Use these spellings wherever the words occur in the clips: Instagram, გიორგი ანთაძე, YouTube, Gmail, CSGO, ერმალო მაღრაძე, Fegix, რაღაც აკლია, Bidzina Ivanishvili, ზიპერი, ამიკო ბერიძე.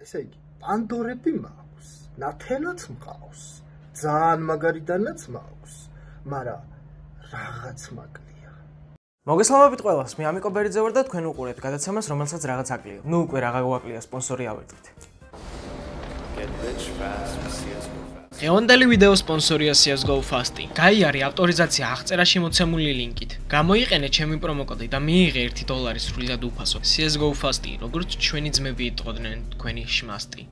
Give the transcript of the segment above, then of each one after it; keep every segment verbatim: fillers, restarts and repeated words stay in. ესე იგი, პანდორები მაქვს, ნათელაც მყავს, ძალიან მაგარიდანაც მაქვს, მაგრამ რაღაც მაკლია. მოგესალმებით ყველას, მე ამიკო ბერიძე ვარ და თქვენ უყურებთ გადაცემას, რომელსაც რაღაც აკლია. ნუ უკვე რაღა გვაკლია, სპონსორი ავერტეთ. Get rich fast with CSGO. დღევანდელი ვიდეო სპონსორია CSGO Fast-ი. გაიარე ავტორიზაცია აღწერაში მოცემული ლინკით. გამოიყენე ჩემი პრომოკოდი და მიიღე ერთი დოლარი სრულად უფასო. CSGO Fast-ი, როგორც ჩვენი ძმები იტყოდნენ, თქვენი შმასტი.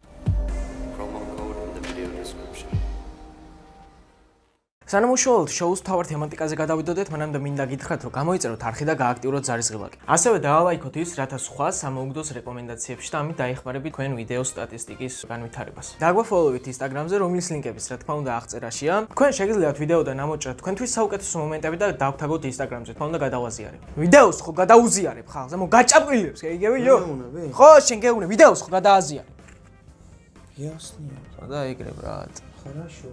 სანამ უშუალოდ შოუს თავარ თემატიკაზე გადავიდოდეთ, მანამდე მინდა გითხრათ, რომ გამოიწეროთ არხი და გააქტიუროთ ზარისღილაკი. ასევე დაალაიქოთ ის, რათა სხვა სამოუგდოს რეკომენდაციებში და ამით დაეხმარებით თქვენ ვიდეოს სტატისტიკის განვითარებას. დაგვაფოლოვით Instagram-ზე, რომლის ლინკებიც, რა თქმა უნდა, აღწერაშია. თქვენ შეგიძლიათ ვიდეოდან ამოჭრათ თქვენთვის საუკეთესო მომენტები და დავთაგოთ Instagram-ზე, თქვა უნდა გადავაზიარებ. ვიდეოს ხო გადაუზიარებ ხალხზე, მო გაჭაპილებს, ეგევიო? ხო, შენ გეუბნე, ვიდეოს ხო გადააზიარებ. იასნია. და ეგრე ბრატ. хорошо.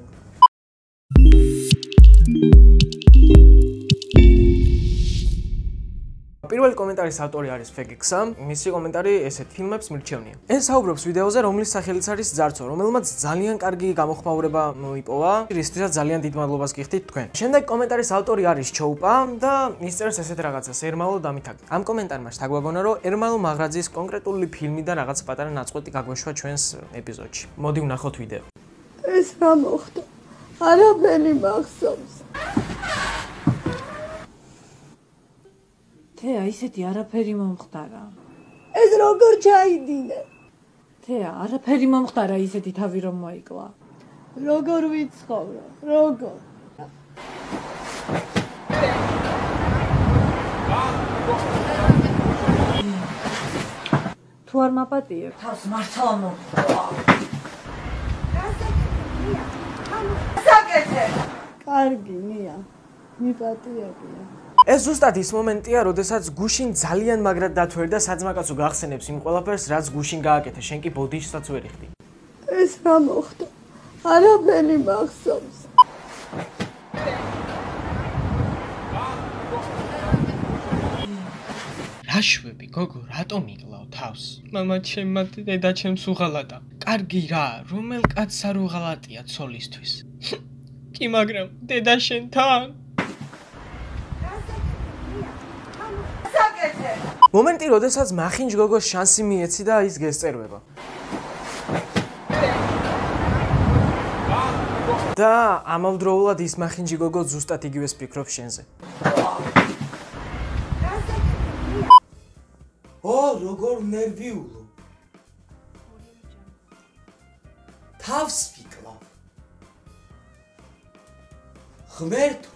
პირველი კომენტარის ავტორი არის Fegix-ა. მისი კომენტარი ესეთ: ფილმებს მირჩევნია. ეს საუბრობს ვიდეოზე, რომლის სახელიც არის ძარცო, რომელმაც ძალიან კარგი გამოხმაურება მოიპოვა, რისთვისაც ძალიან დიდ მადლობას გიხდით თქვენ. შემდეგ კომენტარის ავტორი არის ჩოუპა და ის წერს ესეთ რაღაცას: ერმალო დამითაგე. ამ კომენტარმა შთაგვაგონა, რომ ერმალო მაღრაძის კონკრეტული ფილმიდან რაღაც პატარა ნაწყვეტი გაგვეშვა ჩვენს ეპიზოდში. მოდი ვნახოთ ვიდეო. ეს რა მოხდა? არაფერი მახსოვს. თეა, ისეთი არაფერი მომხდარა. ეს როგორ ჩაიდინე? თეა, არაფერი მომხდარა, ისეთი თავი რომ მოიკლა. როგორ ვიცხოვრა? როგორ? თუ არ მაპატიებ, თავს მართლა მომხდარა. საკეთე. კარგი, ნია. მიპატიებია. ეს ზუსტად ის მომენტია, როდესაც გუშინ ძალიან მაგრად დათვერდა, საძმაკაცო გახსენებს იმ ყველაფერს, რაც გუშინ გააკეთა, შენ კი ბოდიშსაც ვერ იხდი. ეს რა მოხდა? არაფერი მახსოვს. რა შვები, გოგო, რატომ იკლავ თავს? მამაჩემ მათი დედაჩემს უღალატა. კარგი რა, რომელ კაც არ უღალატია ცოლისთვის? კი, მაგრამ დედა შენთან. მომენტი, როდესაც მახინჯ გოგოს შანსი მიეცი და ის გესწერება. და ამავდროულად ის მახინჯი გოგო ზუსტად იგივეს ფიქრობს შენზე. ო, როგორ ნერვიულო. თავს ფიქლავ. ღმერთო.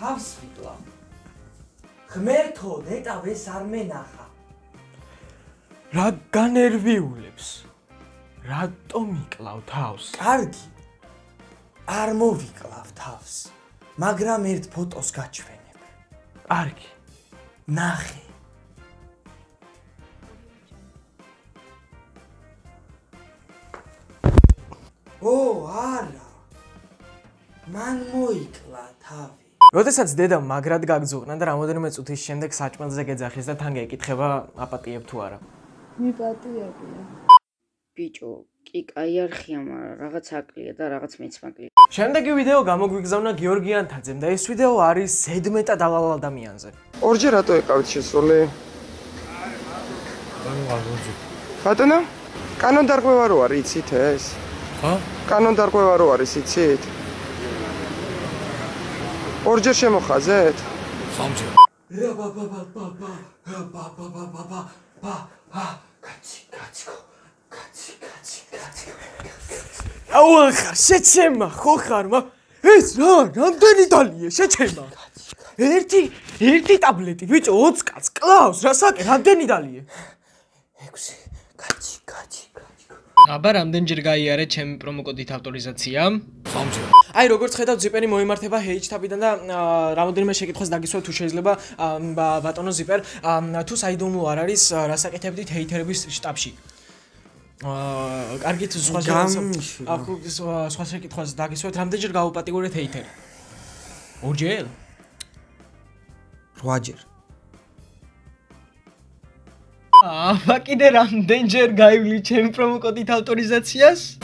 თავს ვიკლა. ღმერთო, ნეტავ ეს არ მენახა. რა განერვიულებს? რატომ იკლავ თავს? კარგი. არ მოვიკლავ თავს, მაგრამ ერთ ფოტოს გაჩვენებ. კარგი. ნახე. ო, არა. მან მოიკლა თავი. როდესაც დედა მაგრად გაგძუყნა და რამოდენიმე წუთის შემდეგ საჭმელზე გეძახის და თან გეკითხება, აპატიებ თუ არა. მიპატიებია. ბიჭო, კი კაი არ ხია, მაგრამ რაღაც აკლია და რაღაც მეც მაკლია. შემდეგი ვიდეო გამოგვიგზავნა გიორგი ანთაძემ და ეს ვიდეო არის ზედმეტად ალალ ადამიანზე. ორჯერ რატო ეკავით შესული? ბატონო, კანონდარღვევა რო არის, იცით ეს? ხო? კანონდარღვევა რო არის, იცით? ორჯერ შემოხაზეთ? სამჯერ. რა ბა ბა ბა ბა ბა ბა ბა ბა ბა ბა ბა ბა კაცი კაციკო კაცი კაცი კაცი. აუ ხარ შეჩემა, ხო ხარ მა? ეს რა, რამდენი დალია შეჩემა? ერთი ერთი ტაბლეტი ბიჭო ოც კაც კლავს, რა საკე, რამდენი დალია? ექვსი კაცი კაცი აბა რამდენჯერ გაიარე ჩემი პრომოკოდით ავტორიზაცია? სამჯერ. აი როგორც ხედავთ, ზიპერი მოიმართება ჰეიჩ-თაბიდან და რამოდენიმე შეკითხვას დაგისვათ თუ შეიძლება ბატონო ზიპერ, თუ საიდუმლო არ არის, რა საკეთებდით ჰეითერების შტაბში? აა კარგით, სხვა სხვა შეკითხვას დაგისვათ, რამდენჯერ გაუპატიურეთ ჰეითერი? ორჯერ? რვაჯერ. Makide ramdenjer gaivli chem promokodi autorizatsias.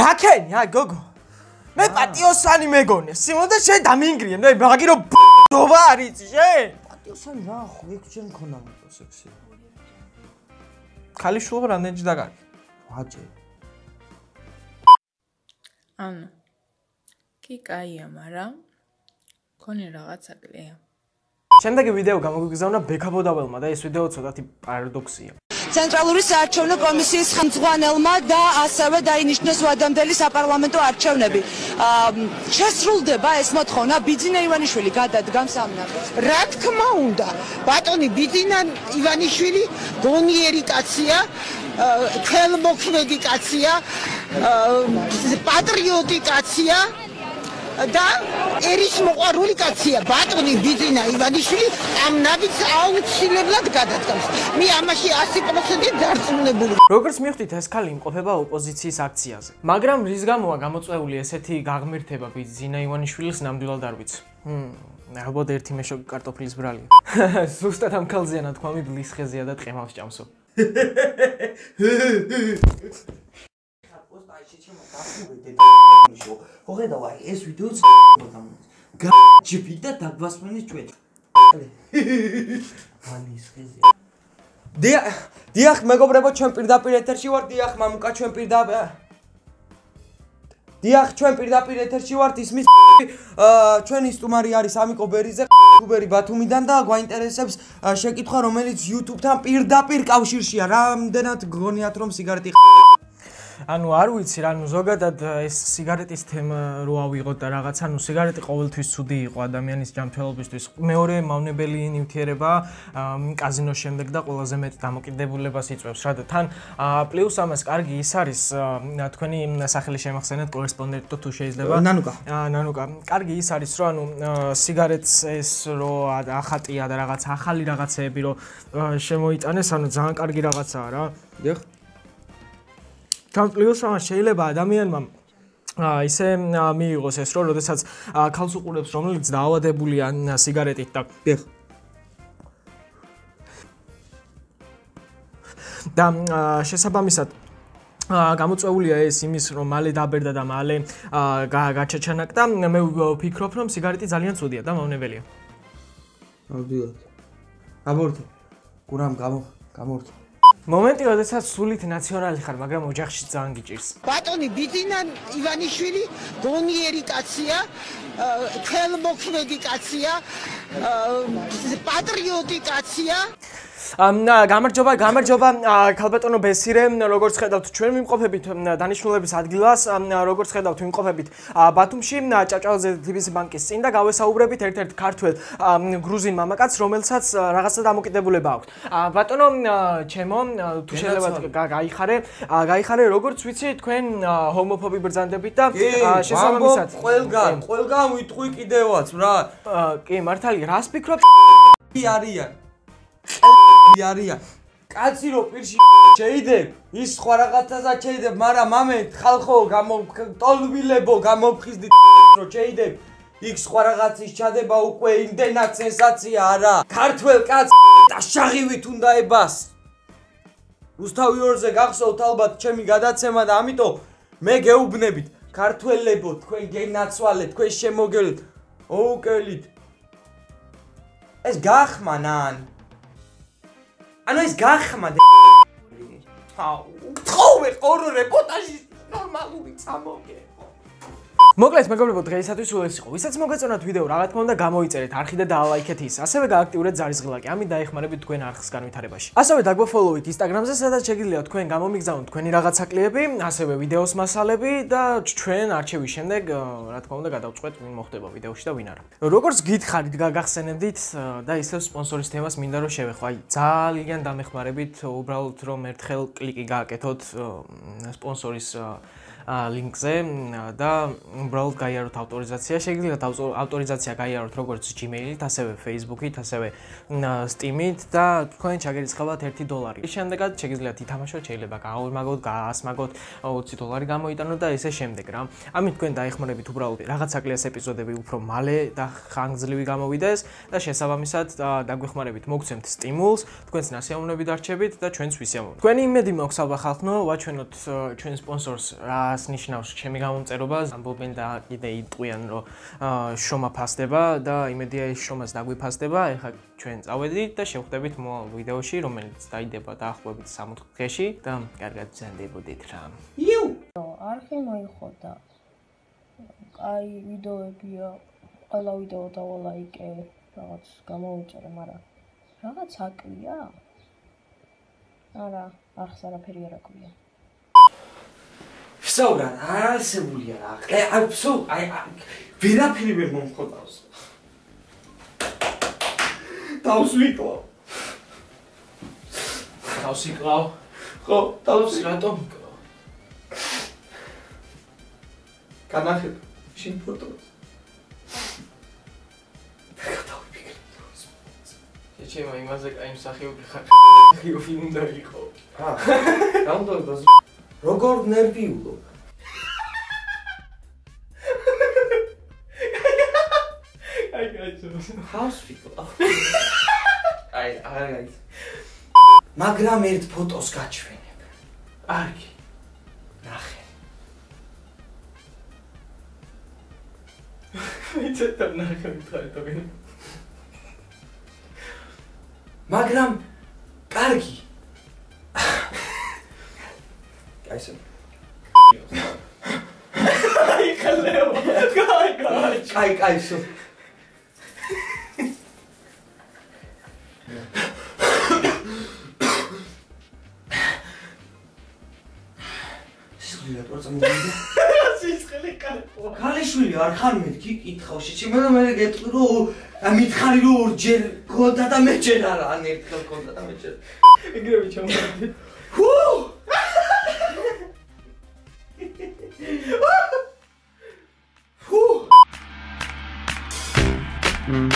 Raken, ya gogo. Me patiosani megone. Simoda she damingri, ne bagiro tovari she. Patiosani ra xo ekchen konam seksi. Khali shub ramdenji da gari. Vaje. An. Ki kaiya mara. Koni ragatsa glea. Შემდეგი ვიდეო გამოგიგზავნა ბექაბოდაველმა და ეს ვიდეო ცოტათი პარადოქსია. Ცენტრალური საარჩევნო კომისიის ხელმძღვანელმა და ასევე დაინიშნეს ვადამდელი საპარლამენტო არჩევნები. შესრულდება ეს მოთხოვნა ბიძინა ივანიშვილი გადადგა სამნაკს. Რა თქმა უნდა, ბატონი ბიძინა ივანიშვილი გონიერი კაცია, თელმოქმედი კაცია, პატრიოტი კაცია. და ერის მოყარული კაცია ბატონი ბიძინა ივანიშვილი ამ ნაბიჯს აუცილებლად გადადგამს მე ამაში ასი პროცენტი დარწმუნებული როგორც მივხვდით ეს ხალი იმყოფება ოპოზიციის აქციაზე მაგრამ რის გამოა გამოწვეული ესეთი გაღმერთება ბიძინა ივანიშვილის ნამდვილად არ ვიცი მმ ალბათ ერთი მეშოგი კარტოფილის ბრალია ზუსტად ამ ხალზეა რა თქვა მიბლის ხეზეა და ტყემავს ჭამსო Oke da var, es videosu adam. Gacipide takvasmanı çöğe. Diya, diya, megobreba çömpirda pireterçi var, diya, mamuka çömpirda be. Diya, çömpirda pireterçi var, ismi çöğün istumari yaris amikoberize kuberi batumiden daha guaintereseps şekitxa romeliz YouTube'dan pirdapir kavşirşiya ramdenat goniatrom sigareti Anu არ ვიცი, ანუ ზოგადად ეს სიგარეტის თემა რო ავიღოთ და რაღაც ანუ სიგარეტი ყოველთვის ცუდი იყო ადამიანის ჯანმრთელობისთვის. მეორე მავნებელი ნივთიერება კაზინოს შემდეგ და ყველაზე მეტ დამოკიდებულებას იწვევს. რა და თან პლუს ამას კარგი ის არის თქვენი სახელი შემახსენეთ კორესპონდენტო თუ შეიძლება. ნანუკა. ნანუკა. კარგი ის არის რომ ანუ სიგარეტს ეს რო ახატია და რაღაც ახალი რაღაცეები რო შემოიტანეს, ანუ ძალიან კარგი რაღაცაა რა. დიახ. Გამწლილს რა შეიძლება ადამიანმა ისე მიიღოს ეს რომ შესაძაც ქალს უყურებს რომელიც დაავადებულია სიგარეტით და და შესაბამისად გამოწვეულია ეს იმის რომ მალე დაბერდა და მალე გაჩაჩანაკდა მე ვფიქრობ რომ სიგარეტი ძალიან ცუდია და მავნებელია. მოდიოთ. გამორთო. გურამ გამო გამორთო. Momenti rhodesats sulit nacionali ხარ, მაგრამ ოჯახში ძალიან გიჭირს. ბატონი ბიძინა ივანიშვილი გონიერი კაცია, თელმოქმედი კაცია, პატრიოტი კაცია. ამნა გამარჯობა, გამარჯობა ქალბატონო ბესირე, როგორც ხედავთ ჩვენ ვიმყოფებით დანიშნულების ადგილას, როგორც ხედავთ ვიმყოფებით ბათუმში, ჭავჭავაძე თბილისის ბანკის წინ და გავესაუბრებით ერთ-ერთ ქართველ გრუზინ მამაკაცს, რომელსაც რაღაცა დამოკიდებულება აქვს. ბატონო, ჩემო, თუ შეიძლება გაიხარე, გაიხარე, როგორც ვიცი, თქვენ ჰომოფობი ბრძანდებით და შესაბამისად ყველგან, ყველგან ვიტყვი კიდევაც რა. კი, მართალია, რას ფიქრობ? არიან Yarıya. Kaçiro pirşi şeyde. İş kuaragataza şeyde. Mara Mehmet halko gamop tolbile bo gamop kızdı şeyde. İş kuaragatı işçade baukwe internet sensatsiya ara. Kartvel kaç taşağı vitunda ebas. Rus'ta uyurze gaksa otalbat çemi gadatsema da amito. Me geubnebit. Kartvel lebo. Tkwen genatsualet. Tkwen şemogelit. Oukelit. Ez gahmanan. Ano es gahma de. Au, trover horror reportaji normaluri samoge. მოკლედ მეგობრებო, დღეისათვის ეს იყო. ვისაც მოგეწონათ ვიდეო, რა თქმა უნდა, გამოიწერეთ, არხი და დაალაიქეთ ის. ასევე გააქტიურეთ ზარისღლაკი, ამით დაეხმარებით თქვენ არხს განვითარებაში. ასევე დაგვაფოლოვით Instagram-ზე, სადაც შეგიძლიათ თქვენ გამომიგზავნოთ თქვენი რაღაცაკლები, ასევე ვიდეოს მასალები და ჩვენ არჩევის შემდეგ, რა თქმა უნდა, გადავწყვეტ ვინ მოხდება ვიდეოში და ვინ არა. როგორც გითხარით, გაგახსენებდით და ისევ სპონსორის თემას მინდა რომ შევეხო. აი, ძალიან დამეხმარებით, უბრალოდ რომ ერთხელ კლიკი გააკეთოთ სპონსორის ლინკზე და უბრალოდ გაიაროთ ავტორიზაცია. Შეგვიძლია ავტორიზაცია გაიაროთ როგორც Gmail-ით, ასევე Facebook-ით, ასევე Steam-ით და თქვენ ჩაგერიცხავთ ერთი დოლარი. Ის შემდეგაც შეგვიძლია ითამაშოთ, შეიძლება გააურმაგოთ, გაასმაგოთ ოცი დოლარი გამოიტანოთ და ესე შემდეგ რა. Ამით თქვენ დაიხმარებით უბრალოდ რაღაც აკლეს ეპიზოდები უფრო მალე და ხანგრძლივი გამოვიდეს და შესაბამისად დაგვეხმარებით მოგცემთ სტიმულს, თქვენს ნასიამოვნები დარჩებით და ჩვენს ვისიამოვნებთ. Თქვენი იმედი მაქვს ალბათ ხალხო, ვაჩვენოთ ჩვენ სპონსორს რას ნიშნავს ჩემი გამომწერობა. ამბობენ და კიდე იტყვიან რომ შომა ფასდება და იმედია ის შომას დაგვიფასდება. ეხლა ჩვენ წავედით და შევხვდებით მომავალ ვიდეოში, რომელიც დაიდება დაახლოებით სამოთხ დღეში და კარგად ბრძანდებოდეთ რა. იუ, არხი მოიხოდა. აი ვიდეოებია. Alla video da like რაღაც გამოვიწერე, მაგრამ რაღაც აკვია? არა, არხს არაფერი არ აკვია. Ვსაუბრ, არ არსებულია რა. აი, აბსო, აი, ვერაფერი ვერ მომხდავს. დავსვიკლავ. დავსიკლავ. ხო, დავსიკლავ. განახებ შინ ფოტოს. Че мой мозг аим сахиу прихар. Сахиу фильм далеко. А. Там то базу. Рогор нервиуло. Ай гайс. Хаусвиклავ. Ай, ай гайс. მაგრამ ერთ ფოტოს გაჩვენებ. არგი. ნახე. ვიწეთა ნახე ვიტყვი. მაგრამ კარგი. Кайсен. Ай, халево. Кай, кай. Кай, кайсен. Სიყვირა პროცამოვიდა. სიცხელი კარგო. ქალიშვილი არ ხარ მეთქი კითხავში. ჩემო მე გეტყვი რომ ამითხარი რომ ორჯერ გონდა და მეჯერ არა, ან ერთხელ გონდა და მეჯერ. ეგრევე ჩამოვიდი. ჰუ! ჰუ! მმ.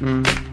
მმ. მმ.